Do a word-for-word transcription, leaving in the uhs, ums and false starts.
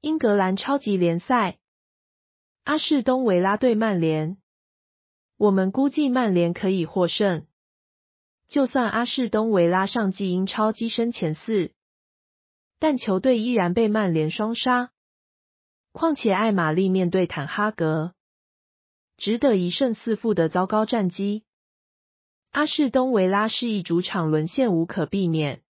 英格兰超级联赛，阿士东维拉对曼联，我们估计曼联可以获胜。就算阿士东维拉上季英超跻身前四，但球队依然被曼联双杀。况且艾玛利面对坦哈格，只得一胜四负的糟糕战绩。阿士东维拉是一主场沦陷无可避免。